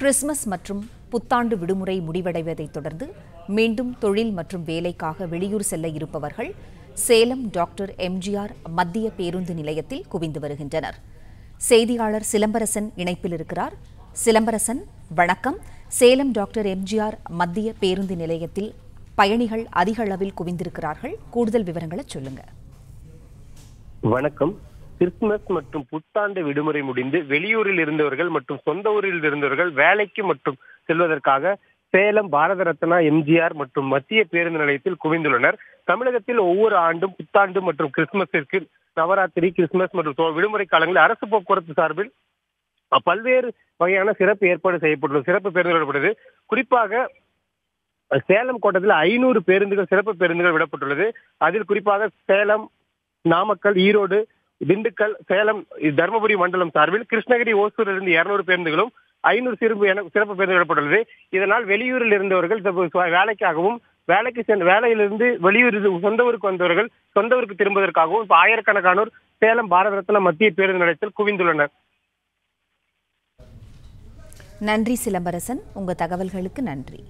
Christmas மற்றும் புத்தாண்டு விடுமுறை முடிவடைவதைத் தொடர்ந்து மீண்டும் தொழில் மற்றும் வேலைக்காக வெளியூர் செல்ல இருப்பவர்கள் சேலம் டாக்டர் எம்ஜிஆர் மத்திய பேருந்து நிலையத்தில் குவிந்து வருகின்றனர். செய்தியாளர் சிலம்பரசன் இணைப்பில் இருக்கிறார். சிலம்பரசன், வணக்கம். சேலம் டாக்டர் எம்ஜிஆர் மத்திய பேருந்து நிலையத்தில் பயணிகள் அதிக அளவில் குவிந்திருக்கிறார்கள். கூடுதல் விவரங்களை சொல்லுங்க. வணக்கம். கிறிஸ்துமஸ் மற்றும் புத்தாண்டு விடுமுறை முடிந்து வெளியூரில் இருந்தவர்கள் மற்றும் சொந்த ஊரில் இருந்தவர்கள் வேலைக்கு மற்றும் செல்வதற்காக சேலம் பாரத ரத்னா எம்ஜிஆர் மற்றும் மத்திய பேருந்து நிலையத்தில் குவிந்துள்ளனர். தமிழகத்தில் ஒவ்வொரு ஆண்டும் புத்தாண்டு மற்றும் கிறிஸ்துமஸிற்கு நவராத்திரி, கிறிஸ்துமஸ் மற்றும் விடுமுறை காலங்களில் அரசு போக்குவரத்து சார்பில் பல்வேறு வகையான சிறப்பு ஏற்பாடு செய்யப்பட்டுள்ளது. சிறப்பு பேருந்துகள் குறிப்பாக சேலம் கோட்டத்தில் 500 பேருந்துகள், சிறப்பு பேருந்துகள் விடப்பட்டுள்ளது. அதில் குறிப்பாக சேலம், நாமக்கல், ஈரோடு, திண்டுக்கல், சேலம், தர்மபுரி மண்டலம் சார்பில் கிருஷ்ணகிரி, ஓசூரிலிருந்து 200 பேருந்துகளும் 500 சிறப்பு பேருந்து விடப்பட்டுள்ளது. இதனால் வெளியூரில் இருந்தவர்கள் வேலைக்காகவும், வேலையிலிருந்து வெளியூரில் சொந்த ஊருக்கு வந்தவர்கள் சொந்த ஊருக்கு திரும்புவதற்காகவும் ஆயிரக்கணக்கானோர் சேலம் பாரத ரத்னா மத்திய பேருந்து நிலையத்தில் குவிந்துள்ளனர். நன்றி சிலம்பரசன், உங்க தகவல்களுக்கு நன்றி.